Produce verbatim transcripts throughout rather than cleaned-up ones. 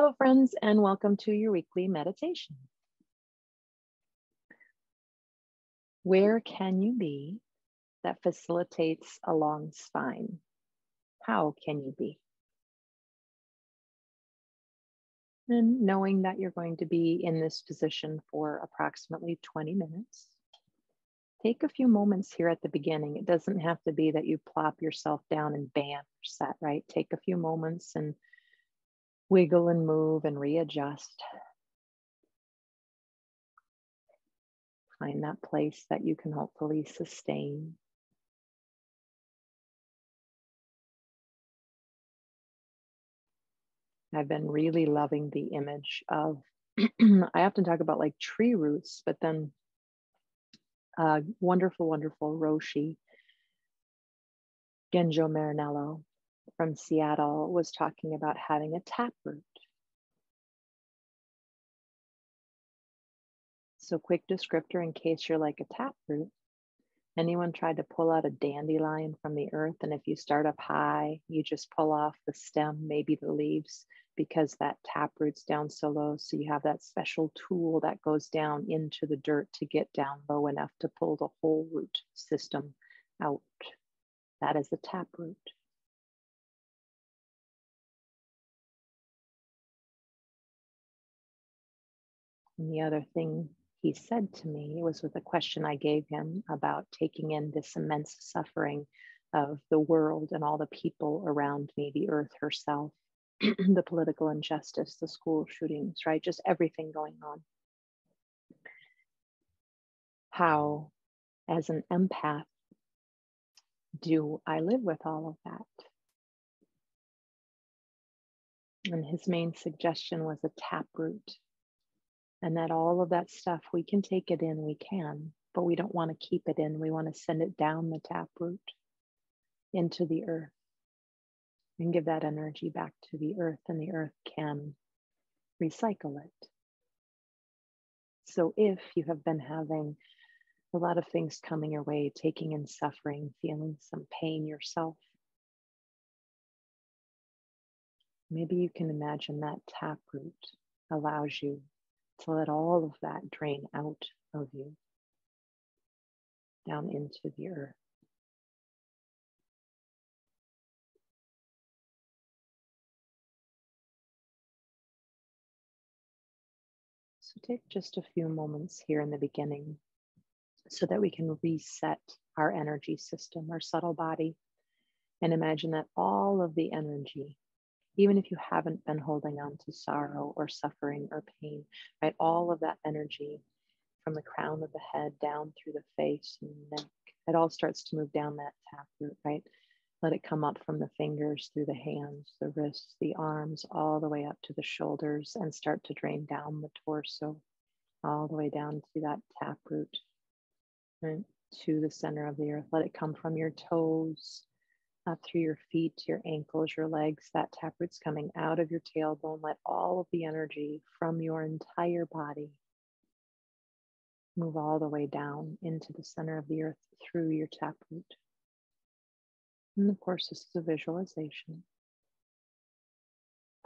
Hello friends, and welcome to your weekly meditation. Where can you be that facilitates a long spine? How can you be? And knowing that you're going to be in this position for approximately twenty minutes, take a few moments here at the beginning. It doesn't have to be that you plop yourself down and bam, you're set, right? Take a few moments and wiggle and move and readjust. Find that place that you can hopefully sustain. I've been really loving the image of, I often talk about like tree roots, but then uh, wonderful, wonderful Roshi, Genjo Marinello, from Seattle, was talking about having a taproot. So quick descriptor in case you're like a taproot. Anyone tried to pull out a dandelion from the earth, and if you start up high, you just pull off the stem, maybe the leaves, because that taproot's down so low. So you have that special tool that goes down into the dirt to get down low enough to pull the whole root system out. That is the taproot. And the other thing he said to me, it was with a question I gave him about taking in this immense suffering of the world and all the people around me, the earth herself, the political injustice, the school shootings, right? Just everything going on. How, as an empath, do I live with all of that? And his main suggestion was a taproot. And that all of that stuff, we can take it in, we can, but we don't want to keep it in. We want to send it down the taproot into the earth and give that energy back to the earth, and the earth can recycle it. So if you have been having a lot of things coming your way, taking in suffering, feeling some pain yourself, maybe you can imagine that taproot allows you to let all of that drain out of you, down into the earth. So take just a few moments here in the beginning so that we can reset our energy system, our subtle body, and imagine that all of the energy, even if you haven't been holding on to sorrow or suffering or pain, right? All of that energy from the crown of the head down through the face and neck, it all starts to move down that taproot, right? Let it come up from the fingers, through the hands, the wrists, the arms, all the way up to the shoulders, and start to drain down the torso, all the way down to that taproot, right? To the center of the earth. Let it come from your toes, up through your feet, your ankles, your legs. That taproot's coming out of your tailbone. Let all of the energy from your entire body move all the way down into the center of the earth through your taproot. And of course, this is a visualization.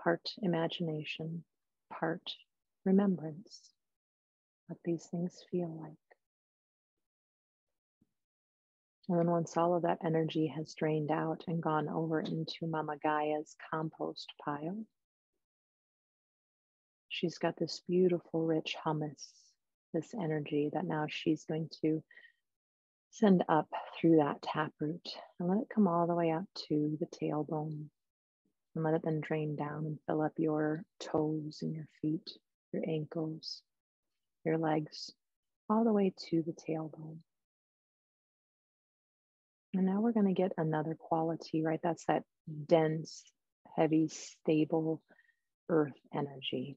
Part imagination, part remembrance. What these things feel like. And then once all of that energy has drained out and gone over into Mama Gaia's compost pile, she's got this beautiful, rich hummus, this energy that now she's going to send up through that taproot, and let it come all the way out to the tailbone, and let it then drain down and fill up your toes and your feet, your ankles, your legs, all the way to the tailbone. And now we're going to get another quality, right? That's that dense, heavy, stable earth energy.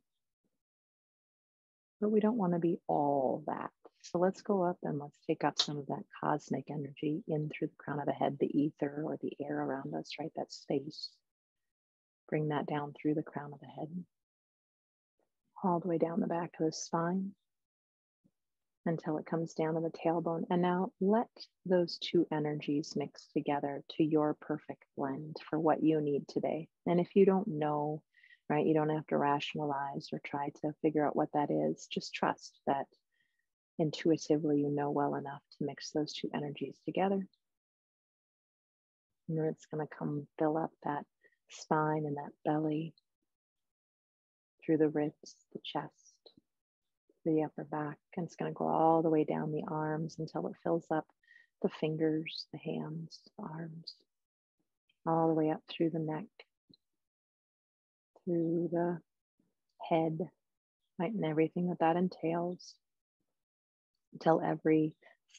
But we don't want to be all that. So let's go up and let's take up some of that cosmic energy in through the crown of the head, the ether or the air around us, right? That space. Bring that down through the crown of the head, all the way down the back of the spine, until it comes down to the tailbone. And now let those two energies mix together to your perfect blend for what you need today. And if you don't know right? You don't have to rationalize or try to figure out what that is. Just trust that intuitively you know well enough to mix those two energies together. And then it's going to come fill up that spine and that belly, through the ribs, the chest, the upper back, and it's going to go all the way down the arms until it fills up the fingers, the hands, the arms, all the way up through the neck, through the head, right, and everything that that entails, until every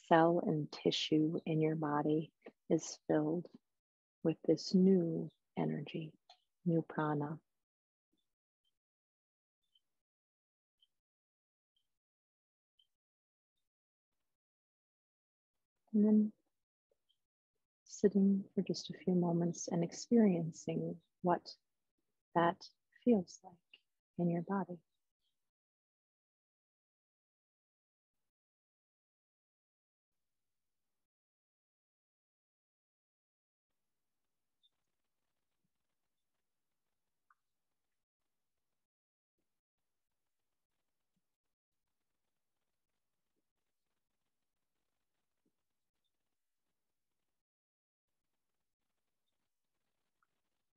cell and tissue in your body is filled with this new energy, new prana. And then sitting for just a few moments and experiencing what that feels like in your body.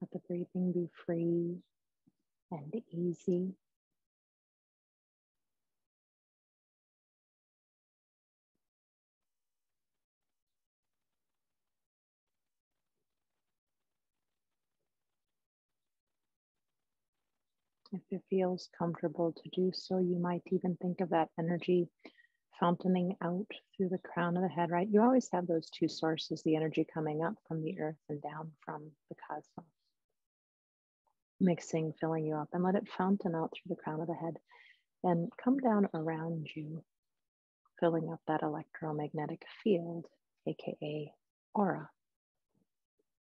Let the breathing be free and easy. If it feels comfortable to do so, you might even think of that energy fountaining out through the crown of the head, right? You always have those two sources, the energy coming up from the earth and down from the cosmos, mixing, filling you up, and let it fountain out through the crown of the head and come down around you, filling up that electromagnetic field, aka aura.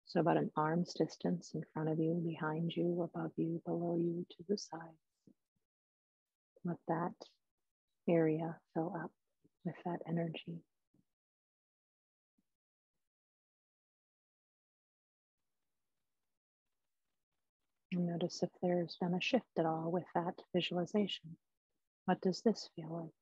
So about an arm's distance in front of you, behind you, above you, below you, to the sides. Let that area fill up with that energy. Notice if there's been a shift at all with that visualization. What does this feel like?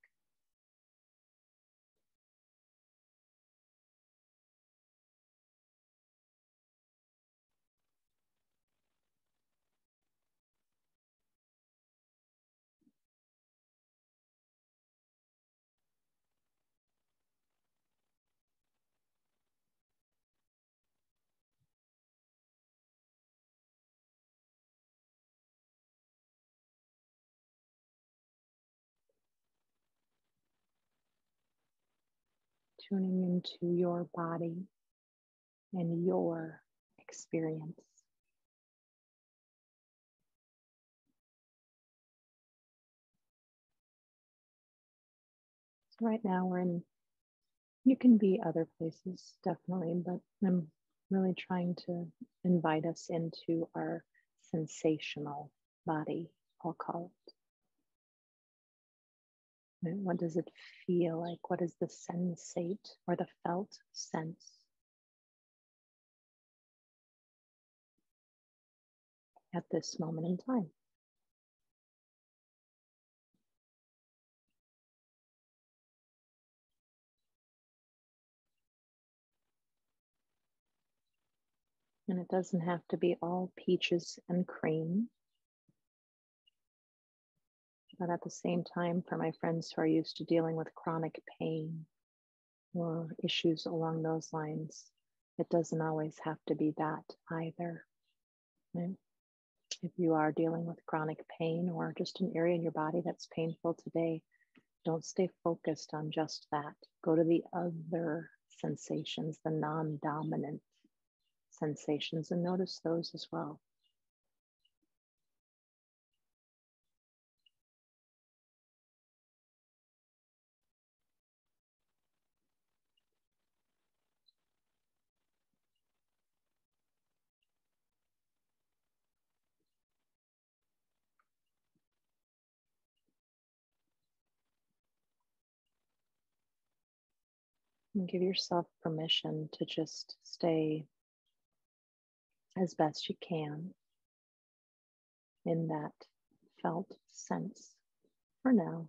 Tuning into your body and your experience. So right now we're in, you can be other places definitely, but I'm really trying to invite us into our sensational body, I'll call it. What does it feel like? What is the sensate or the felt sense? At this moment in time. And it doesn't have to be all peaches and cream. But at the same time, for my friends who are used to dealing with chronic pain or issues along those lines, it doesn't always have to be that either. Right? If you are dealing with chronic pain or just an area in your body that's painful today, don't stay focused on just that. Go to the other sensations, the non-dominant sensations, and notice those as well. And give yourself permission to just stay as best you can in that felt sense for now.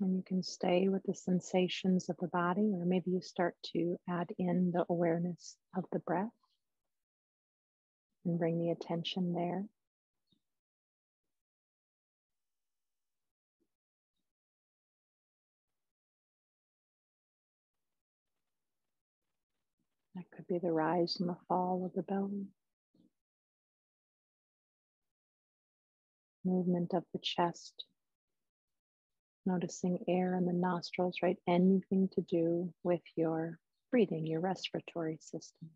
And you can stay with the sensations of the body, or maybe you start to add in the awareness of the breath and bring the attention there. That could be the rise and the fall of the belly, movement of the chest. Noticing air in the nostrils, right? Anything to do with your breathing, your respiratory system.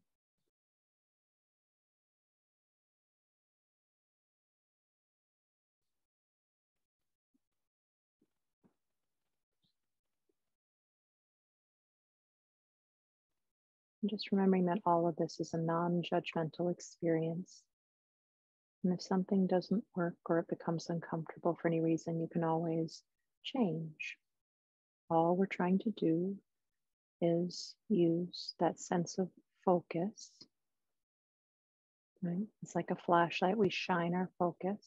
And just remembering that all of this is a non-judgmental experience. And if something doesn't work or it becomes uncomfortable for any reason, you can always change. All we're trying to do is use that sense of focus, right? It's like a flashlight. We shine our focus.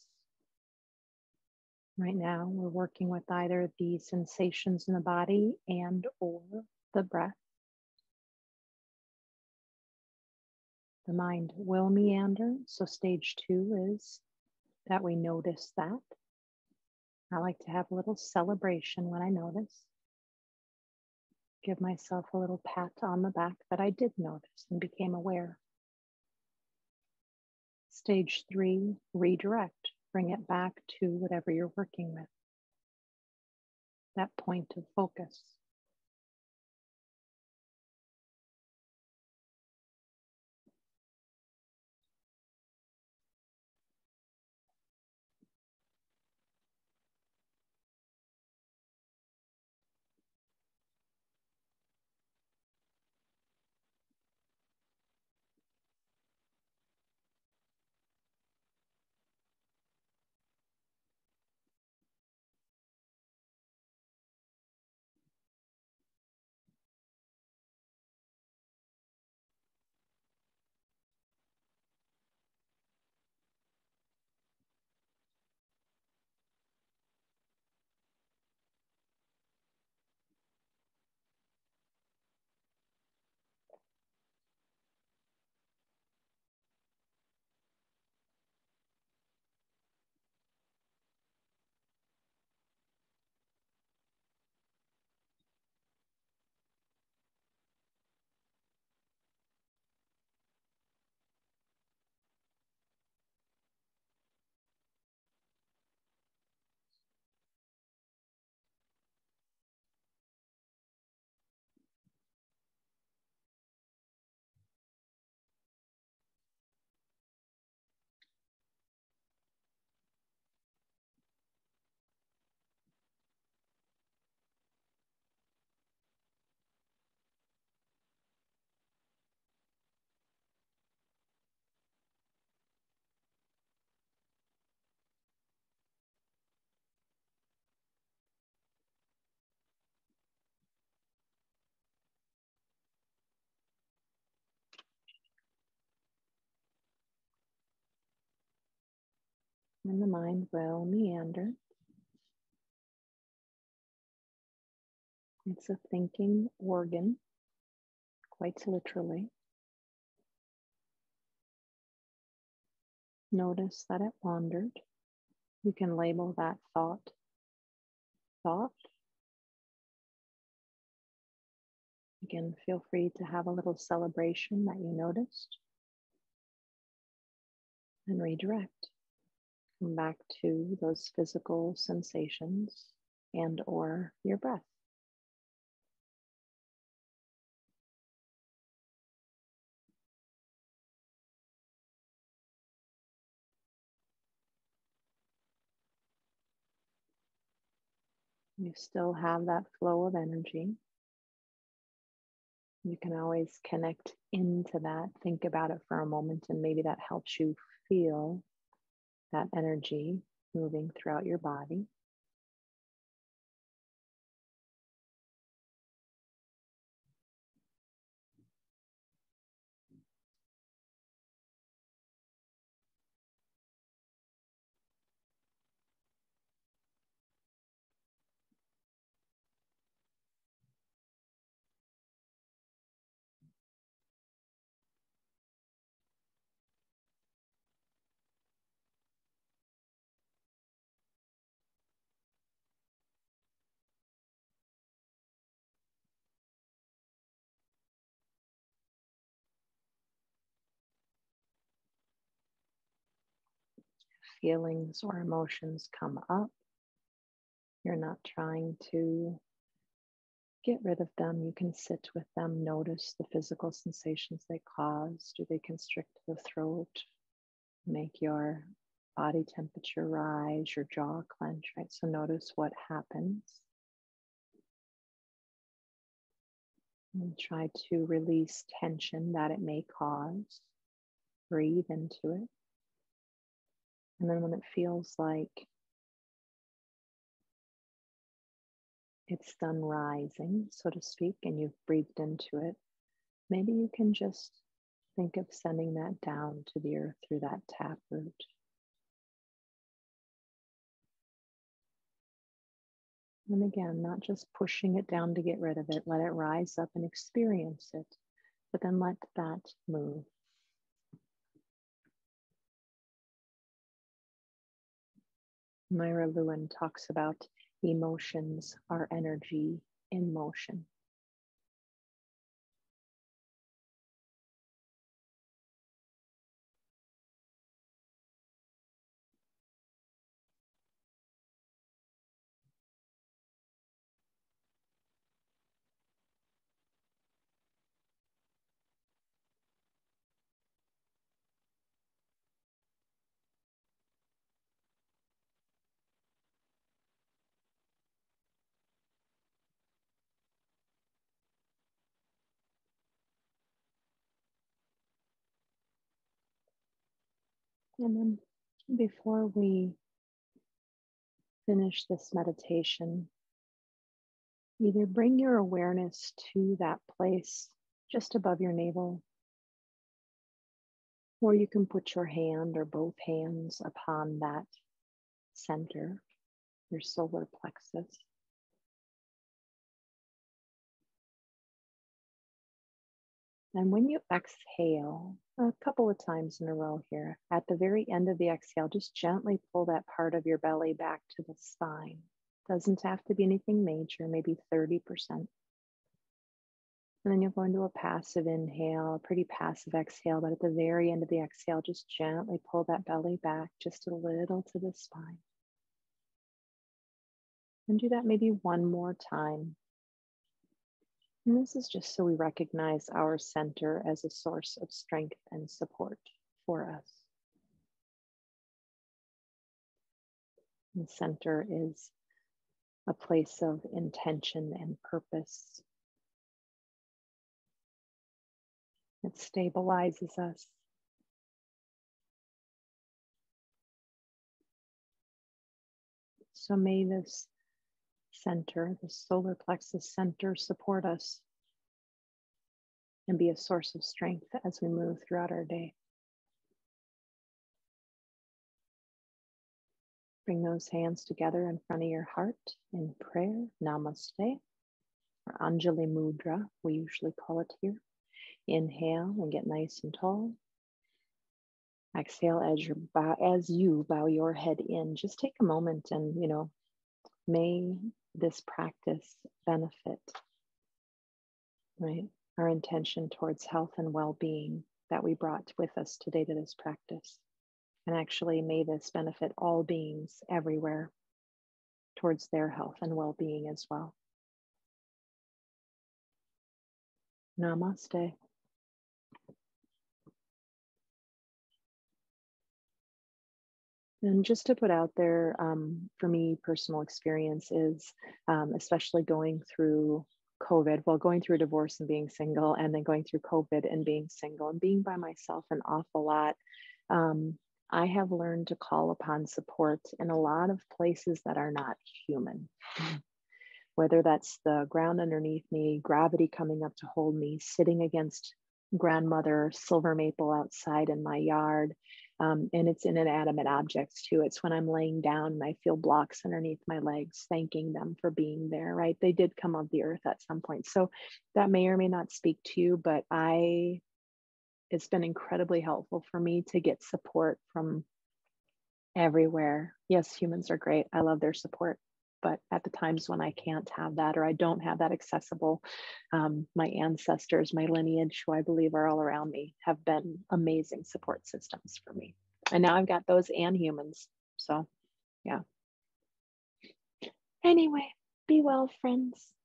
Right now, we're working with either the sensations in the body and or the breath. The mind will meander. So stage two is that we notice that. I like to have a little celebration when I notice. Give myself a little pat on the back that I did notice and became aware. Stage three, redirect. Bring it back to whatever you're working with. That point of focus. And the mind will meander. It's a thinking organ, quite literally. Notice that it wandered. You can label that thought, thought. Again, feel free to have a little celebration that you noticed and redirect. Come back to those physical sensations and or your breath. You still have that flow of energy. You can always connect into that. Think about it for a moment, and maybe that helps you feel that energy moving throughout your body. Feelings or emotions come up, you're not trying to get rid of them. You can sit with them, notice the physical sensations they cause. Do they constrict the throat, make your body temperature rise, your jaw clench, right? So notice what happens. And try to release tension that it may cause. Breathe into it. And then when it feels like it's done rising, so to speak, and you've breathed into it, maybe you can just think of sending that down to the earth through that taproot. And again, not just pushing it down to get rid of it, let it rise up and experience it, but then let that move. Myra Lewin talks about emotions are energy in motion. And then before we finish this meditation, either bring your awareness to that place just above your navel, or you can put your hand or both hands upon that center, your solar plexus. And when you exhale, a couple of times in a row here, at the very end of the exhale, just gently pull that part of your belly back to the spine. Doesn't have to be anything major, maybe thirty percent. And then you'll go into a passive inhale, a pretty passive exhale, but at the very end of the exhale, just gently pull that belly back just a little to the spine. And do that maybe one more time. And this is just so we recognize our center as a source of strength and support for us. The center is a place of intention and purpose. It stabilizes us. So may this center, the solar plexus center, support us and be a source of strength as we move throughout our day. Bring those hands together in front of your heart in prayer, namaste, or Anjali Mudra, we usually call it here. Inhale and get nice and tall. Exhale as, your bow, as you bow your head in. Just take a moment and, you know, may this practice benefit, right? Our intention towards health and well-being that we brought with us today to this practice. And actually may this benefit all beings everywhere towards their health and well-being as well. Namaste. And just to put out there, um, for me, personal experience is, um, especially going through COVID, well, going through a divorce and being single, and then going through COVID and being single and being by myself an awful lot. Um, I have learned to call upon support in a lot of places that are not human, whether that's the ground underneath me, gravity coming up to hold me, sitting against grandmother silver maple outside in my yard. Um, and it's in inanimate objects too. It's when I'm laying down and I feel blocks underneath my legs, thanking them for being there, right? They did come of the earth at some point. So that may or may not speak to you, but I, it's been incredibly helpful for me to get support from everywhere. Yes, humans are great. I love their support, but at the times when I can't have that, or I don't have that accessible, um, my ancestors, my lineage, who I believe are all around me, have been amazing support systems for me. And now I've got those and humans. So yeah. Anyway, be well, friends.